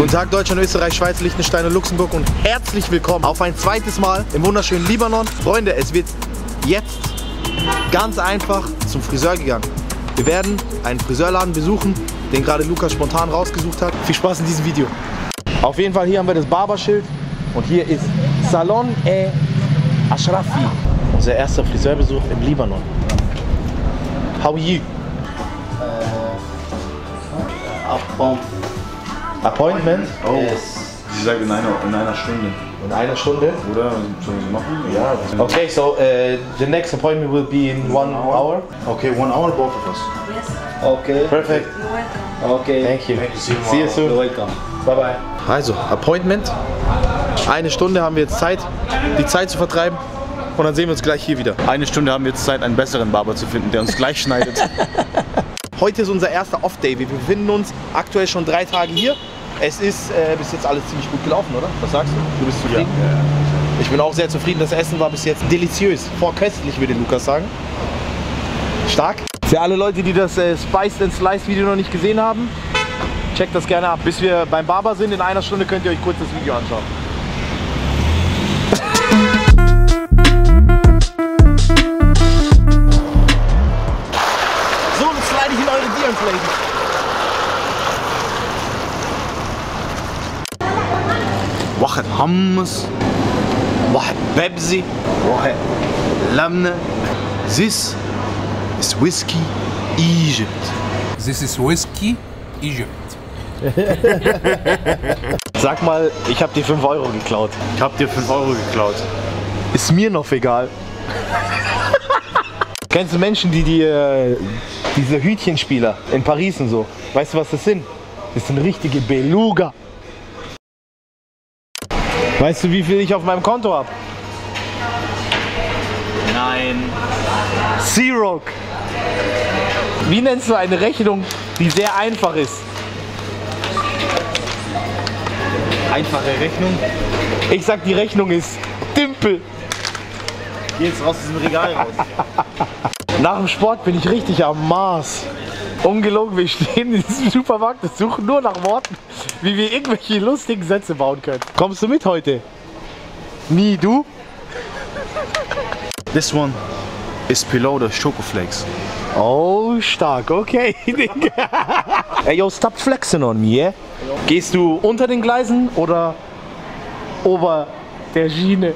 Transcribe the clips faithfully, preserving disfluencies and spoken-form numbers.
Guten Tag Deutschland, Österreich, Schweiz, Liechtenstein und Luxemburg und herzlich willkommen auf ein zweites Mal im wunderschönen Libanon. Freunde, es wird jetzt ganz einfach zum Friseur gegangen. Wir werden einen Friseurladen besuchen, den gerade Lukas spontan rausgesucht hat. Viel Spaß in diesem Video. Auf jeden Fall, hier haben wir das Barberschild und hier ist Salon E. Ashrafi. Unser erster Friseurbesuch im Libanon. How are you? Appointment. Appointment? Oh. Yes. Sie sagen in einer, in einer Stunde. In einer Stunde? Oder sollen Sie machen? Ja. Okay, so uh, the next appointment will be in one, one hour. hour. Okay, one hour both of us. Yes. Okay. Perfect. You're welcome. Okay. Thank you. Thank you. See you, See you soon. You're welcome. Bye bye. Also, Appointment. Eine Stunde haben wir jetzt Zeit, die Zeit zu vertreiben. Und dann sehen wir uns gleich hier wieder. Eine Stunde haben wir jetzt Zeit, einen besseren Barber zu finden, der uns gleich schneidet. Heute ist unser erster Off-Day. Wir befinden uns aktuell schon drei Tage hier. Es ist äh, bis jetzt alles ziemlich gut gelaufen, oder? Was sagst du? Du bist zufrieden? Ja. Ich bin auch sehr zufrieden. Das Essen war bis jetzt deliziös. Vorköstlich, würde Lukas sagen. Stark. Für alle Leute, die das äh, Spice and Slice Video noch nicht gesehen haben, checkt das gerne ab. Bis wir beim Barber sind, in einer Stunde könnt ihr euch kurz das Video anschauen. واحد حمص واحد بيبسي واحد لبنة. This is whiskey Egypt. This is whiskey Egypt. Sag mal, ich hab dir fünf Euro geklaut. Ich hab dir fünf Euro geklaut. Ist mir noch egal. Kennst du Menschen, die dir diese Hütchenspieler in Paris und so? Weißt du, was das sind? Das sind richtige Beluga. Weißt du, wie viel ich auf meinem Konto habe? Nein. Zero. Wie nennst du eine Rechnung, die sehr einfach ist? Einfache Rechnung? Ich sag, die Rechnung ist Dümpel. Geh jetzt raus aus dem Regal raus. Nach dem Sport bin ich richtig am Mars. Ungelogen, wir stehen in diesem Supermarkt und suchen nur nach Worten, wie wir irgendwelche lustigen Sätze bauen können. Kommst du mit heute? Nie, du? This one is below the Choco Flakes. Oh, stark, okay. Ey, yo, stop flexing on me, yeah? Gehst du unter den Gleisen oder ober der Schiene?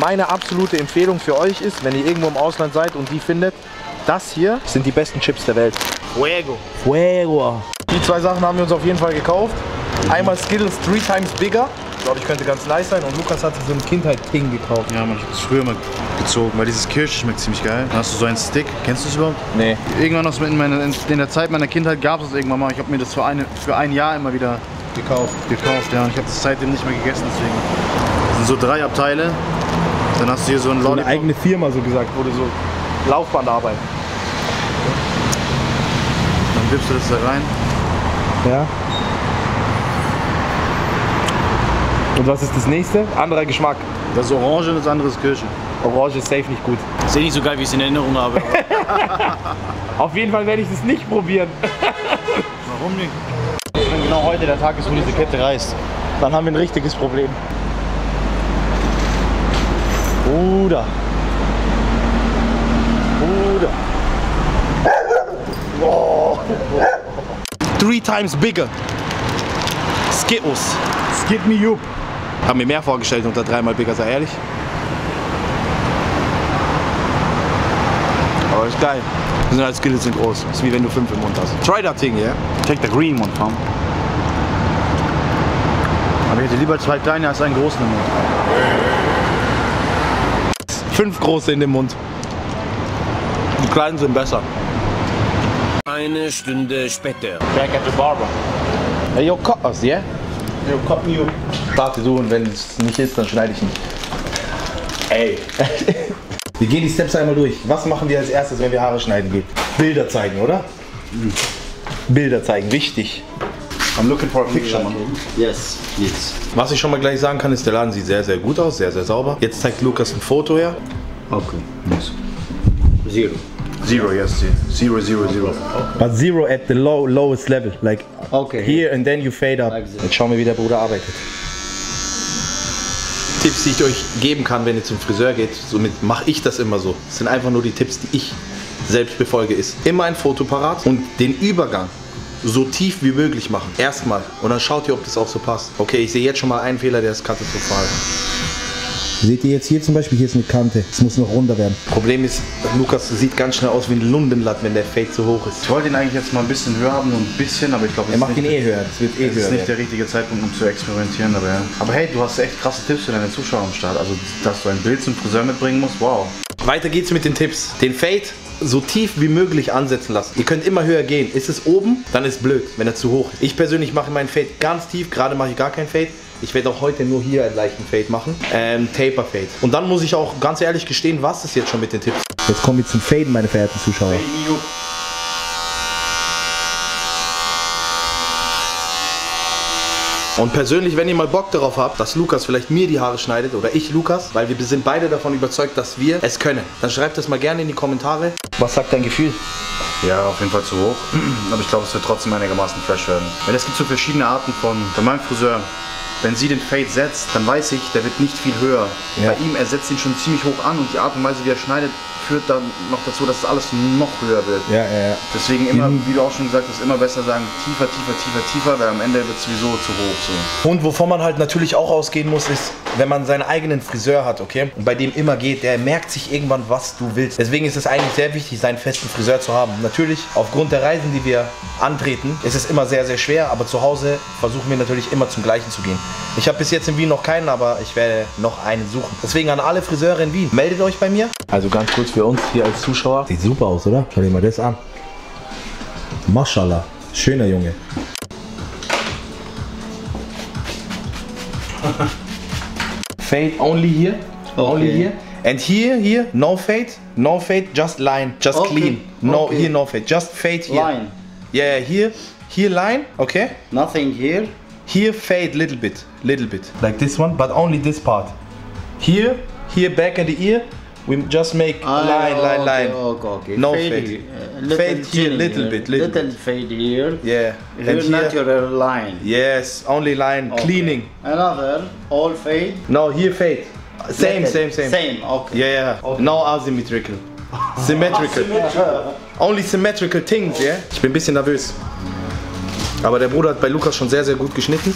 Meine absolute Empfehlung für euch ist, wenn ihr irgendwo im Ausland seid und die findet, das hier sind die besten Chips der Welt. Fuego. Fuego. Die zwei Sachen haben wir uns auf jeden Fall gekauft. Einmal Skittles three times bigger. Ich glaube, ich könnte ganz nice sein. Und Lukas hat sich so ein Kindheit-Ding gekauft. Ja, man, ich habe es früher mal gezogen, weil dieses Kirsch schmeckt ziemlich geil. Dann hast du so einen Stick. Kennst du es überhaupt? Nee. Irgendwann noch in, meiner, in der Zeit meiner Kindheit gab es das irgendwann mal. Ich habe mir das für, eine, für ein Jahr immer wieder gekauft. Gekauft, ja. Und ich habe das seitdem nicht mehr gegessen, deswegen. Das sind so drei Abteile. Dann hast du hier so einen Lollipop. So eine eigene Firma, so gesagt, wurde so. Laufbandarbeit. Dann gibst du das da rein. Ja. Und was ist das nächste? Anderer Geschmack. Das ist Orange und das andere ist Kirsche. Orange ist safe nicht gut. Das ist eh nicht so geil, wie ich es in Erinnerung habe. Auf jeden Fall werde ich das nicht probieren. Warum nicht? Wenn genau heute der Tag ist, wo diese Kette reißt, dann haben wir ein richtiges Problem. Bruder. Bruder. Oh. Three times bigger. Skittles. Skip me you. Haben mir mehr vorgestellt unter dreimal bigger, sei ehrlich. Aber ist geil. Wir sind halt Skittles sind groß. Ist wie wenn du fünf im Mund hast. Try that thing, yeah? Take the green one, fam. Aber ich hätte lieber zwei kleine als einen großen im Mund. Fünf große in dem Mund. Die Kleinen sind besser. Eine Stunde später. Back at the barber. Hey, yo, cut us, yeah? Yo, cut me up. Warte du, und wenn es nicht ist, dann schneide ich ihn. Ey. Wir gehen die Steps einmal durch. Was machen wir als erstes, wenn wir Haare schneiden gehen? Bilder zeigen, oder? Mhm. Bilder zeigen, wichtig. I'm looking for a picture, man. Yes, yes. Was ich schon mal gleich sagen kann, ist, der Laden sieht sehr, sehr gut aus, sehr, sehr sauber. Jetzt zeigt Lukas ein Foto her. Okay, nice. Zero. Zero, yes, zero, zero, zero. Okay. But zero at the low, lowest level, like okay, here and then you fade up. Like Jetzt schauen wir, wie der Bruder arbeitet. Tipps, die ich euch geben kann, wenn ihr zum Friseur geht, somit mache ich das immer so. Das sind einfach nur die Tipps, die ich selbst befolge, ist immer ein Foto parat und den Übergang so tief wie möglich machen. Erstmal. Und dann schaut ihr, ob das auch so passt. Okay, ich sehe jetzt schon mal einen Fehler, der ist katastrophal. Seht ihr jetzt hier zum Beispiel, hier ist eine Kante. Es muss noch runter werden. Problem ist, Lukas sieht ganz schnell aus wie ein Lundenblatt, wenn der Fade zu hoch ist. Ich wollte ihn eigentlich jetzt mal ein bisschen höher haben, nur ein bisschen, aber ich glaube, er macht ihn eh höher. Das wird eh höher. Das ist nicht der richtige Zeitpunkt, um zu experimentieren, aber ja. Aber hey, du hast echt krasse Tipps für deine Zuschauer am Start. Also, dass du ein Bild zum Friseur mitbringen musst, wow. Weiter geht's mit den Tipps. Den Fade so tief wie möglich ansetzen lassen. Ihr könnt immer höher gehen. Ist es oben, dann ist es blöd, wenn er zu hoch ist. Ich persönlich mache meinen Fade ganz tief, gerade mache ich gar keinen Fade. Ich werde auch heute nur hier einen leichten Fade machen. Ähm, Taper Fade. Und dann muss ich auch ganz ehrlich gestehen, was ist jetzt schon mit den Tipps? Jetzt kommen wir zum Faden, meine verehrten Zuschauer. Hey, und persönlich, wenn ihr mal Bock darauf habt, dass Lukas vielleicht mir die Haare schneidet oder ich Lukas, weil wir sind beide davon überzeugt, dass wir es können, dann schreibt das mal gerne in die Kommentare. Was sagt dein Gefühl? Ja, auf jeden Fall zu hoch, aber ich glaube, es wird trotzdem einigermaßen fresh werden. Weil es gibt so verschiedene Arten von, bei meinem Friseur, wenn sie den Fade setzt, dann weiß ich, der wird nicht viel höher. Ja. Bei ihm, er setzt ihn schon ziemlich hoch an und die Art und Weise, wie er schneidet, führt dann noch dazu, dass alles noch höher wird. Ja, ja, ja. Deswegen immer, wie du auch schon gesagt hast, immer besser sagen, tiefer, tiefer, tiefer, tiefer, weil am Ende wird es sowieso zu hoch. So. Und wovon man halt natürlich auch ausgehen muss, ist, wenn man seinen eigenen Friseur hat, okay, und bei dem immer geht, der merkt sich irgendwann, was du willst. Deswegen ist es eigentlich sehr wichtig, seinen festen Friseur zu haben. Natürlich, aufgrund der Reisen, die wir antreten, ist es immer sehr, sehr schwer, aber zu Hause versuchen wir natürlich immer zum Gleichen zu gehen. Ich habe bis jetzt in Wien noch keinen, aber ich werde noch einen suchen. Deswegen an alle Friseure in Wien, meldet euch bei mir. Also ganz kurz für uns hier als Zuschauer. Sieht super aus, oder? Schau dir mal das an. Maschallah, schöner Junge. Fade only here, okay. Only here. And here, here, no fade, no fade, just line, just okay. Clean. No, okay. Here no fade, just fade here. Line. Yeah, here, here line, okay. Nothing here. Here fade little bit, little bit, like this one, but only this part. Here, here back at the ear, we just make ah, line, line, line. Okay, okay. No fade. Fade, uh, little fade here, little here. Bit, little, little bit. Fade here. Yeah. Here and natural here. Line. Yes, only line. Okay. Cleaning. Another all fade. No, here fade. Same, little. same, same. Same. Okay. Yeah, yeah. Okay. No asymmetrical. Symmetrical. Asymmetrical. Only symmetrical things. Yeah. Ich bin ein bisschen nervös. Aber der Bruder hat bei Lukas schon sehr, sehr gut geschnitten.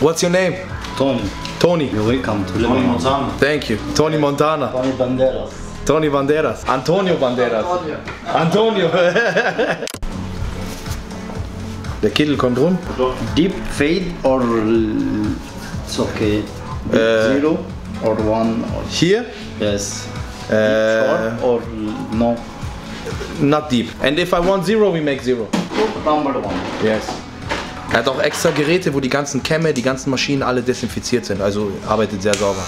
What's your name? Tony. Tony. You're welcome to Libanon. Tony Montana. Thank you. Tony Montana. Tony Banderas. Tony Banderas. Antonio Banderas. Antonio. Antonio. Der Kittel kommt rum. Deep fade or... It's okay. Deep äh, zero or one. Or here? Yes. Deep äh, or no? Not deep. And if I want zero, we make zero. Number one. Yes. Er hat auch extra Geräte, wo die ganzen Kämme, die ganzen Maschinen alle desinfiziert sind. Also arbeitet sehr sauber.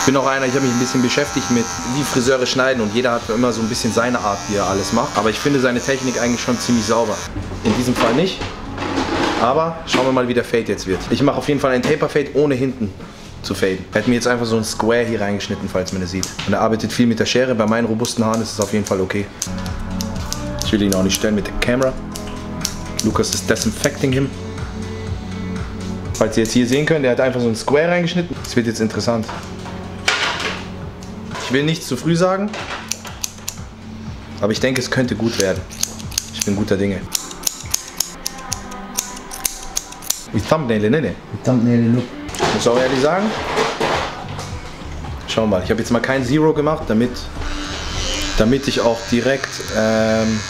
Ich bin auch einer, ich habe mich ein bisschen beschäftigt mit, wie Friseure schneiden und jeder hat immer so ein bisschen seine Art, wie er alles macht. Aber ich finde seine Technik eigentlich schon ziemlich sauber. In diesem Fall nicht. Aber schauen wir mal, wie der Fade jetzt wird. Ich mache auf jeden Fall einen Taper Fade ohne hinten zu faden. Er hat mir jetzt einfach so ein Square hier reingeschnitten, falls man das sieht. Und er arbeitet viel mit der Schere. Bei meinen robusten Haaren ist es auf jeden Fall okay. Ich will ihn auch nicht stören mit der Kamera. Lukas ist disinfecting him. Falls ihr jetzt hier sehen könnt, er hat einfach so ein Square reingeschnitten. Das wird jetzt interessant. Ich will nichts zu früh sagen, aber ich denke, es könnte gut werden. Ich bin guter Dinge. Ich thumbnail, ne? Ich thumbnail, look. Ich muss auch ehrlich sagen, schauen wir mal, ich habe jetzt mal kein Zero gemacht, damit, damit ich auch direkt, ähm,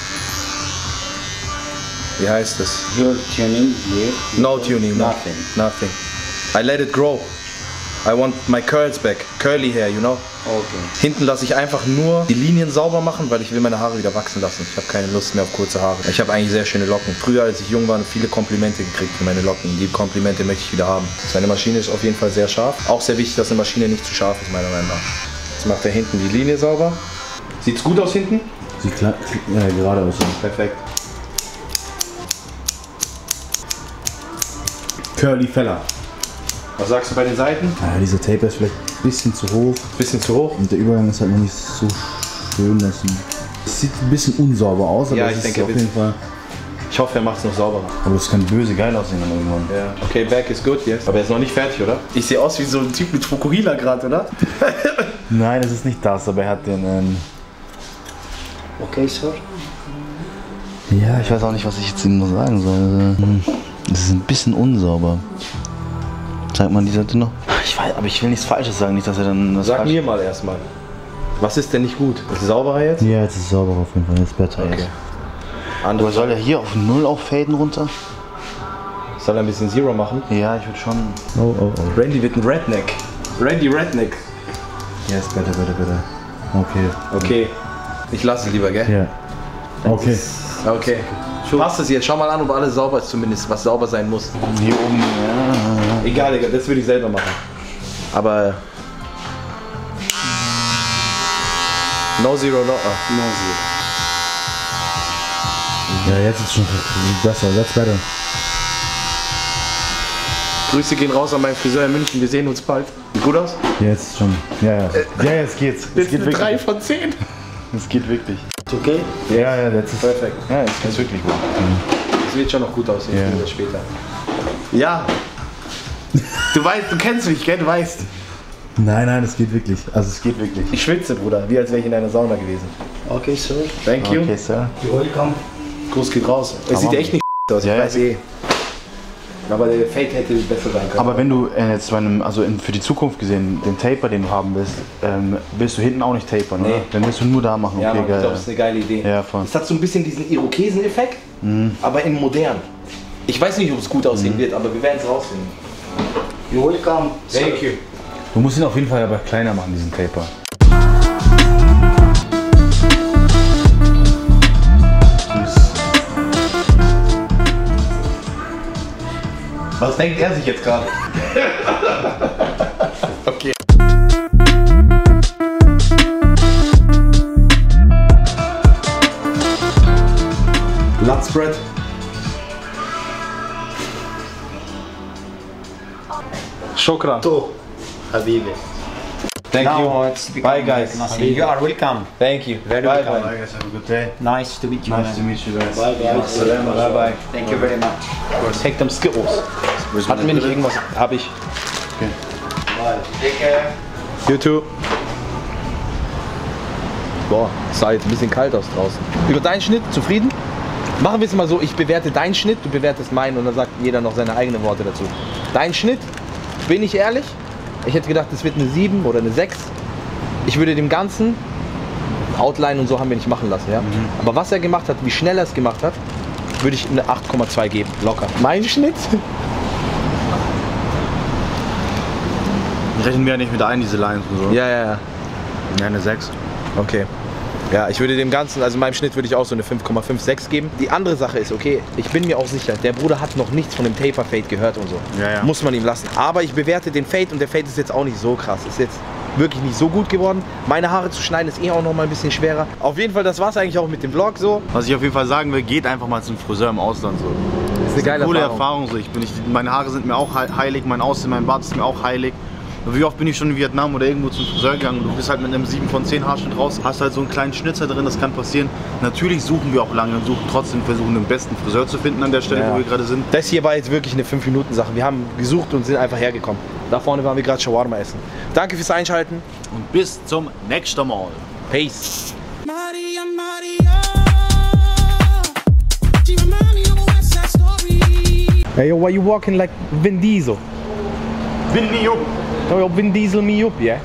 wie heißt das? Your tuning, your no tuning, no. Nothing. Nothing. I let it grow. I want my curls back, curly hair, you know? Okay. Hinten lasse ich einfach nur die Linien sauber machen, weil ich will meine Haare wieder wachsen lassen. Ich habe keine Lust mehr auf kurze Haare. Ich habe eigentlich sehr schöne Locken. Früher, als ich jung war, habe ich viele Komplimente gekriegt für meine Locken. Die Komplimente möchte ich wieder haben. Seine Maschine ist auf jeden Fall sehr scharf. Auch sehr wichtig, dass eine Maschine nicht zu scharf ist, meiner Meinung nach. Jetzt macht er hinten die Linie sauber. Sieht's gut aus hinten? Sieht klar, ja, gerade aus. Perfekt. Curly Feller. Was sagst du bei den Seiten? Ja, dieser Taper ist vielleicht ein bisschen zu hoch. Ein bisschen zu hoch? Und der Übergang ist halt noch nicht so schön. Es sieht ein bisschen unsauber aus, aber ja, ich denke, auf jeden Fall. Ich hoffe, er macht es noch sauberer. Aber es kann böse geil aussehen dann irgendwann. Ja. Okay, back ist gut jetzt. Aber er ist noch nicht fertig, oder? Ich sehe aus wie so ein Typ mit Fokurila gerade, oder? Nein, es ist nicht das, aber er hat den... Ähm okay, Sir. Ja, ich weiß auch nicht, was ich jetzt ihm noch sagen soll. Es ist ein bisschen unsauber. Zeigt man die Seite noch? Ich weiß, aber ich will nichts Falsches sagen, nicht, dass er dann... Das Sag Falsch mir mal erstmal. Was ist denn nicht gut? Ist es sauberer jetzt? Ja, jetzt ist es sauberer auf jeden Fall. Jetzt besser okay. Jetzt. Aber soll er hier auf null auffaden runter? Soll er ein bisschen Zero machen? Ja, ich würde schon. Oh, oh, oh. Randy wird ein Redneck. Randy Redneck. Yes, bitte, bitte, bitte. Okay. Okay. Ich lasse es lieber, gell? Ja. Yeah. Okay. Ist, okay. Passt es jetzt? Schau mal an, ob alles sauber ist, zumindest was sauber sein muss. Hier oben. Ja. Egal, Digga, das würde ich selber machen. Aber. No Zero, no. Uh, no Zero. Ja, jetzt ist schon besser, jetzt besser. Grüße gehen raus an meinen Friseur in München, wir sehen uns bald. Sieht gut aus? Jetzt schon. Ja, ja. Äh, ja, jetzt geht's. Jetzt es geht wirklich. drei von zehn. Es geht wirklich. Ist okay? Yes. Ja, ja, jetzt ist perfekt. Ja, jetzt geht's wirklich gut. Es wird schon noch gut aussehen, yeah. Früher, später. Ja. Du weißt, du kennst mich, gell? Du weißt. Nein, nein, es geht wirklich. Also es geht wirklich. Ich schwitze, Bruder, wie als wäre ich in einer Sauna gewesen. Okay, Sir. Thank you. Okay, Sir. You're welcome. Groß geht raus. Es sieht echt nicht aus, ich ja, weiß eh. Aber der Fade hätte besser sein können. Aber wenn du äh, jetzt bei einem, also in, für die Zukunft gesehen, den Taper, den du haben willst, ähm, willst du hinten auch nicht tapern, nee. Oder? Dann willst du nur da machen. Ja, okay, geil. Ich glaube, das ist eine geile Idee. Ja, voll. Das hat so ein bisschen diesen Irokesen-Effekt, mhm. Aber in modern. Ich weiß nicht, ob es gut aussehen mhm. wird, aber wir werden es rausfinden. You're welcome. Thank you. Du musst ihn auf jeden Fall aber kleiner machen, diesen Taper. Was denkt er sich jetzt gerade? Okay. Lutspread. Shukran. To. Habibi. Thank now you. It's bye guys. Habibi. You are welcome. Thank you. Very bye welcome. Bye guys. Have a good day. Nice to meet you. Nice man. To meet you guys. Bye bye. Assalamu alaikum. Bye bye. Thank you very much. Take them Skittles. Hatten wir nicht irgendwas? Hab ich. Okay. You too. Boah, es sah jetzt ein bisschen kalt aus draußen. Über deinen Schnitt zufrieden? Machen wir es mal so, ich bewerte deinen Schnitt, du bewertest meinen und dann sagt jeder noch seine eigenen Worte dazu. Dein Schnitt, bin ich ehrlich, ich hätte gedacht, es wird eine sieben oder eine sechs. Ich würde dem Ganzen, Outline und so haben wir nicht machen lassen, ja. Mhm. Aber was er gemacht hat, wie schnell er es gemacht hat, würde ich eine acht Komma zwei geben, locker. Mein Schnitt? Rechnen wir ja nicht mit ein, diese Lines und so. Ja, ja, ja. Ja, eine sechs. Okay. Ja, ich würde dem Ganzen, also meinem Schnitt würde ich auch so eine fünf Komma fünf sechs geben. Die andere Sache ist, okay, ich bin mir auch sicher, der Bruder hat noch nichts von dem Taper Fade gehört und so. Ja, ja. Muss man ihm lassen. Aber ich bewerte den Fade und der Fade ist jetzt auch nicht so krass. Ist jetzt wirklich nicht so gut geworden. Meine Haare zu schneiden ist eh auch noch mal ein bisschen schwerer. Auf jeden Fall, das war's eigentlich auch mit dem Vlog so. Was ich auf jeden Fall sagen will, geht einfach mal zum Friseur im Ausland so. Das ist eine, das ist eine coole Erfahrung. Erfahrung so. Ich bin nicht, meine Haare sind mir auch heilig, mein Aussehen, mein Bart ist mir auch heilig. Wie oft bin ich schon in Vietnam oder irgendwo zum Friseur gegangen und du bist halt mit einem sieben von zehn Haarschnitt raus, hast halt so einen kleinen Schnitzer drin, das kann passieren. Natürlich suchen wir auch lange und suchen trotzdem, versuchen den besten Friseur zu finden an der Stelle, ja. Wo wir gerade sind. Das hier war jetzt wirklich eine fünf Minuten Sache. Wir haben gesucht und sind einfach hergekommen. Da vorne waren wir gerade Shawarma essen. Danke fürs Einschalten und bis zum nächsten Mal. Peace. Maria, Maria. Hey, yo, why you walking like Vin Diesel? Vin me up. Vin Diesel me up, yeah?